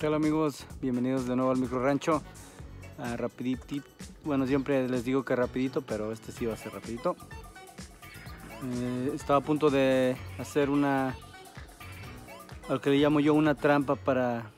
¿Qué tal, amigos? Bienvenidos de nuevo al Micro Rancho. Bueno, siempre les digo que rapidito, pero este sí va a ser rapidito. Estaba a punto de hacer al que le llamo yo una trampa para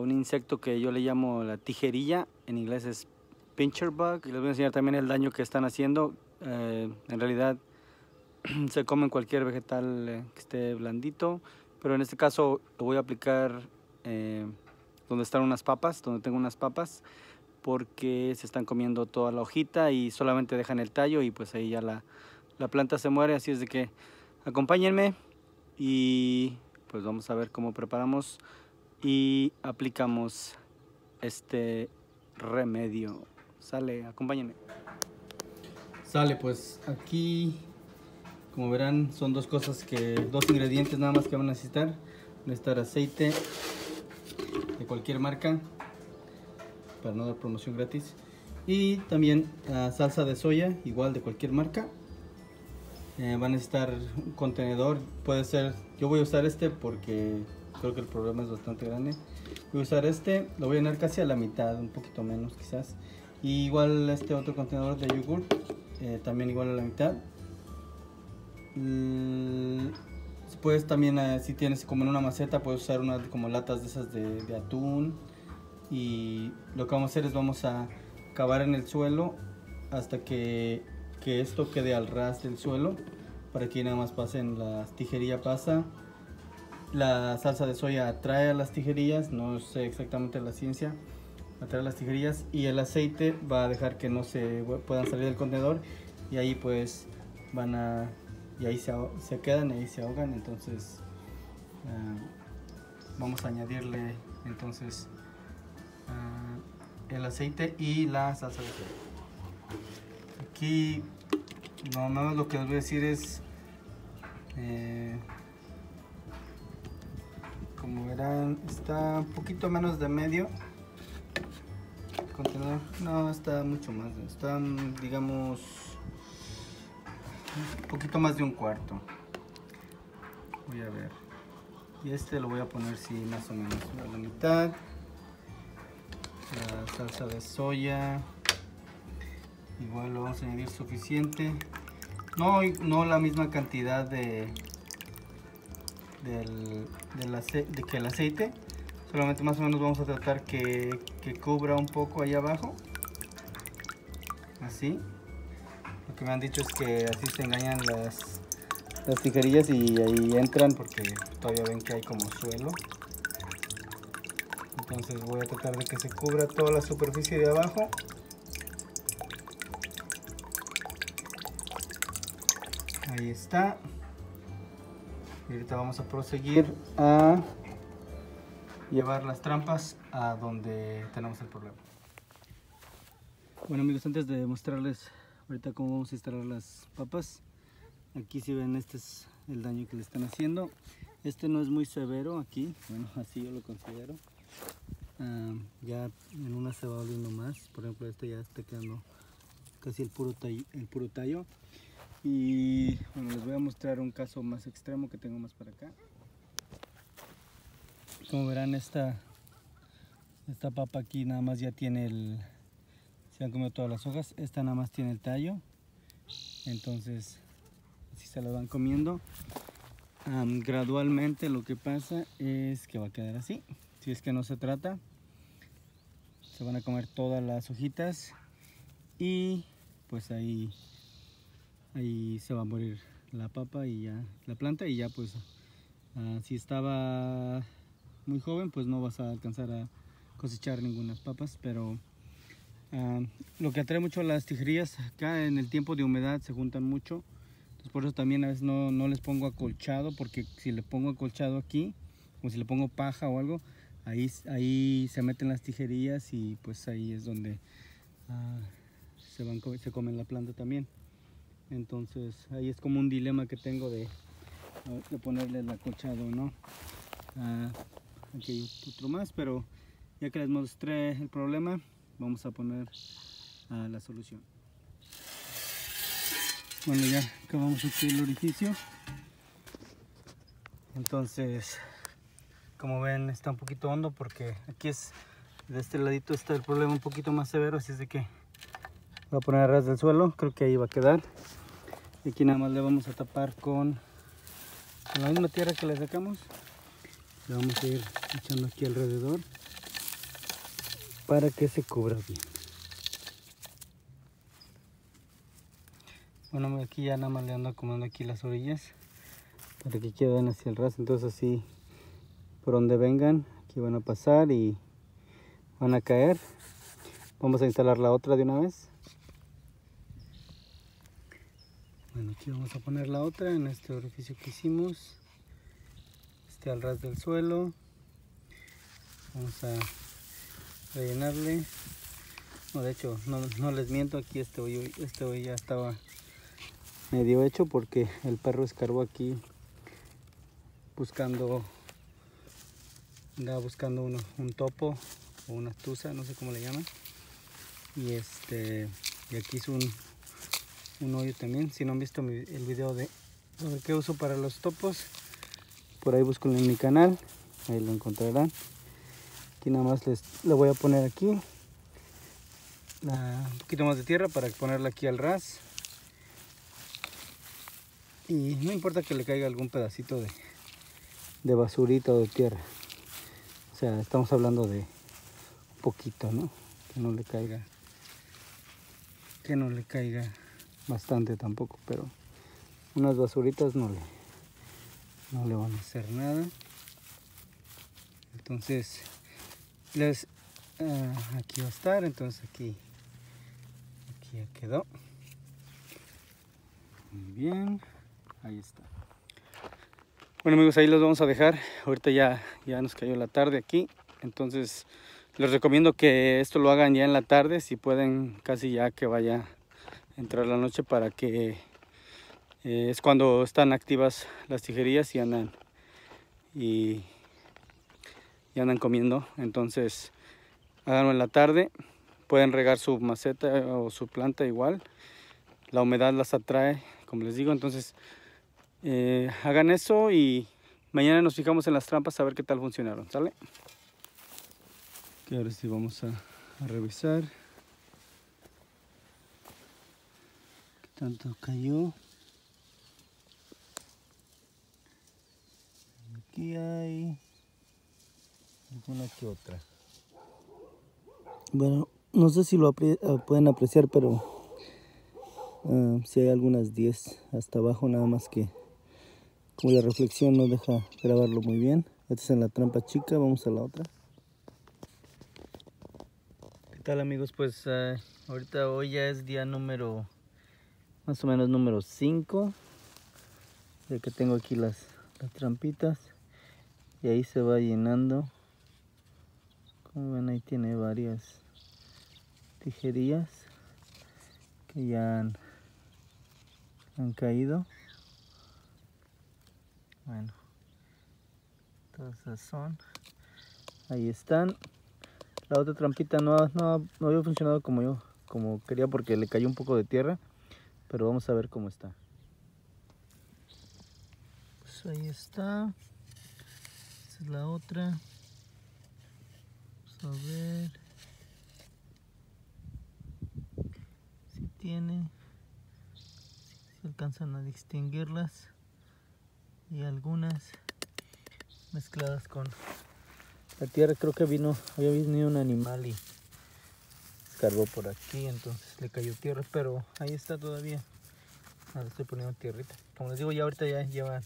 un insecto que yo le llamo la tijerilla. En inglés es pincher bug. Y les voy a enseñar también el daño que están haciendo. En realidad se comen cualquier vegetal que esté blandito, pero en este caso voy a aplicar donde están unas papas, donde tengo unas papas, porque se están comiendo toda la hojita y solamente dejan el tallo, y pues ahí ya la planta se muere. Así es de que acompáñenme y pues vamos a ver cómo preparamos y aplicamos este remedio. Sale, acompáñenme. Sale, pues aquí, como verán, son dos ingredientes nada más que van a necesitar. Van a necesitar aceite de cualquier marca, para no dar promoción gratis, y también salsa de soya, igual de cualquier marca. Van a necesitar un contenedor, puede ser, yo voy a usar este porque creo que el problema es bastante grande. Voy a usar este, lo voy a llenar casi a la mitad, un poquito menos quizás. Y igual este otro contenedor de yogurt, también igual a la mitad. Puedes también, si tienes como en una maceta, puedes usar unas como latas de esas de atún. Y lo que vamos a hacer es vamos a cavar en el suelo hasta que esto quede al ras del suelo, para que nada más pasen las tijerillas. La salsa de soya atrae a las tijerillas, no sé exactamente la ciencia, atrae a las tijerillas, y el aceite va a dejar que no se puedan salir del contenedor, y ahí pues se quedan y ahí se ahogan. Entonces vamos a añadirle entonces el aceite y la salsa de soya. Aquí no, nada más lo que les voy a decir es, como verán, está un poquito menos de medio el contenedor, no está mucho más, está, digamos, un poquito más de un cuarto. Voy a ver, y este lo voy a poner, sí, más o menos a la mitad. La salsa de soya igual lo vamos a añadir suficiente, no la misma cantidad que el aceite, solamente más o menos vamos a tratar que cubra un poco ahí abajo, así. Lo que me han dicho es que así se engañan las tijerillas y ahí entran, porque todavía ven que hay como suelo. Entonces voy a tratar de que se cubra toda la superficie de abajo. Ahí está. Y ahorita vamos a proseguir a llevar las trampas a donde tenemos el problema. Bueno, amigos, antes de mostrarles ahorita cómo vamos a instalar las papas, aquí si ven, este es el daño que le están haciendo. Este no es muy severo aquí, bueno, así yo lo considero. Ya en una se va volviendo más, por ejemplo este ya está quedando casi el puro tallo. Y bueno, les voy a mostrar un caso más extremo que tengo más para acá. Como verán, esta papa aquí nada más ya tiene se han comido todas las hojas, esta nada más tiene el tallo, entonces así se la van comiendo. Gradualmente lo que pasa es que va a quedar así, si es que no se trata. Se van a comer todas las hojitas y pues ahí se va a morir la papa y ya la planta, y ya pues si estaba muy joven pues no vas a alcanzar a cosechar ninguna papas. Pero lo que atrae mucho a las tijerillas acá, en el tiempo de humedad se juntan mucho, entonces por eso también a veces no les pongo acolchado, porque si le pongo acolchado aquí, como si le pongo paja o algo, ahí se meten las tijerillas, y pues ahí es donde se comen la planta también. Entonces ahí es como un dilema que tengo de ponerle el acolchado o no. Aquí hay otro más, pero ya que les mostré el problema, vamos a poner la solución. Bueno, ya acabamos aquí el orificio. Entonces, como ven está un poquito hondo porque aquí es, de este ladito está el problema un poquito más severo, así es de que voy a poner a ras del suelo, creo que ahí va a quedar. Y aquí nada más le vamos a tapar con la misma tierra que le sacamos, le vamos a ir echando aquí alrededor para que se cubra bien. Bueno, aquí ya nada más le ando acomodando aquí las orillas para que queden hacia el ras, entonces así por donde vengan aquí van a pasar y van a caer. Vamos a instalar la otra de una vez. Bueno, aquí vamos a poner la otra en este orificio que hicimos, este al ras del suelo. Vamos a rellenarle. No, de hecho, no les miento, aquí este hoyo ya estaba medio hecho porque el perro escarbó aquí buscando, andaba buscando un topo o una tusa, no sé cómo le llaman. Y aquí hizo un hoyo también. Si no han visto el video de sobre qué uso para los topos, por ahí búsquenlo en mi canal, ahí lo encontrarán. Aquí nada más le voy a poner aquí un poquito más de tierra para ponerla aquí al ras, y no importa que le caiga algún pedacito de basurita o de tierra, o sea, estamos hablando de un poquito, ¿no? Que no le caiga bastante tampoco, pero unas basuritas no le van a hacer nada. Entonces aquí va a estar, entonces aquí ya quedó muy bien, ahí está. Bueno amigos, ahí los vamos a dejar. Ahorita ya nos cayó la tarde aquí, entonces les recomiendo que esto lo hagan ya en la tarde, si pueden, casi ya que vaya entrar la noche, para que es cuando están activas las tijerías y andan comiendo. Entonces háganlo en la tarde, pueden regar su maceta o su planta igual, la humedad las atrae, como les digo. Entonces hagan eso y mañana nos fijamos en las trampas a ver qué tal funcionaron, ¿sale? Que ahora sí vamos a revisar tanto cayó. Aquí hay alguna que otra. Bueno, no sé si lo pueden apreciar, pero sí hay algunas 10 hasta abajo, nada más que como la reflexión no deja grabarlo muy bien. Esta es en la trampa chica, vamos a la otra. ¿Qué tal amigos? Pues ahorita hoy ya es día número... más o menos número 5 de que tengo aquí las trampitas, y ahí se va llenando. Como ven, ahí tiene varias tijerías que ya han caído. Bueno, todas esas son, ahí están. La otra trampita no había funcionado como quería porque le cayó un poco de tierra, pero vamos a ver cómo está. Pues ahí está. Esta es la otra. Vamos a ver si tiene, si alcanzan a distinguirlas, y algunas mezcladas con la tierra. Creo que había venido un animal y escarbó por aquí, entonces le cayó tierra, pero ahí está todavía. Ahora estoy poniendo tierrita, como les digo, ya ahorita ya llevan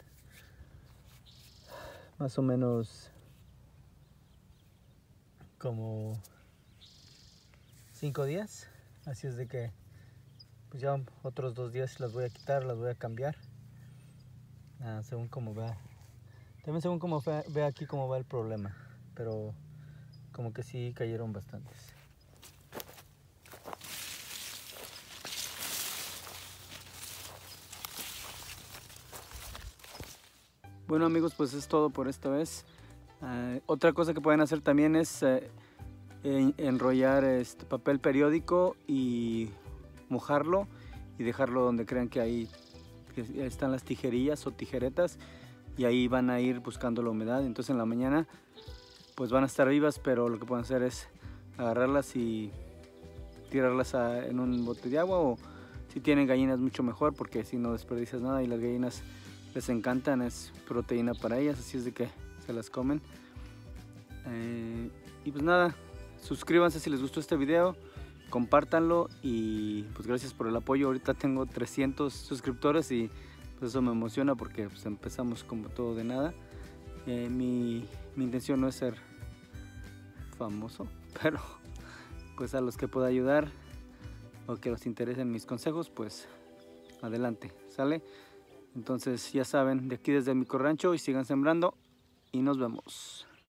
más o menos como 5 días, así es de que pues ya otros 2 días las voy a quitar, las voy a cambiar, según como va, también según como ve aquí cómo va el problema, pero como que sí cayeron bastantes. Bueno amigos, pues es todo por esta vez. Otra cosa que pueden hacer también es enrollar este papel periódico y mojarlo y dejarlo donde crean que ahí están las tijerillas o tijeretas. y ahí van a ir buscando la humedad. Entonces en la mañana pues van a estar vivas, pero lo que pueden hacer es agarrarlas y tirarlas en un bote de agua, o si tienen gallinas mucho mejor, porque si no desperdicias nada, y las gallinas les encantan, es proteína para ellas, así es de que se las comen. Y pues nada, suscríbanse si les gustó este video, compártanlo y pues gracias por el apoyo. Ahorita tengo 300 suscriptores y pues eso me emociona, porque pues empezamos como todo de nada. Mi intención no es ser famoso, pero pues a los que pueda ayudar o que los interesen mis consejos, pues adelante, ¿sale? Entonces ya saben, de aquí desde el Micro Rancho, y sigan sembrando y nos vemos.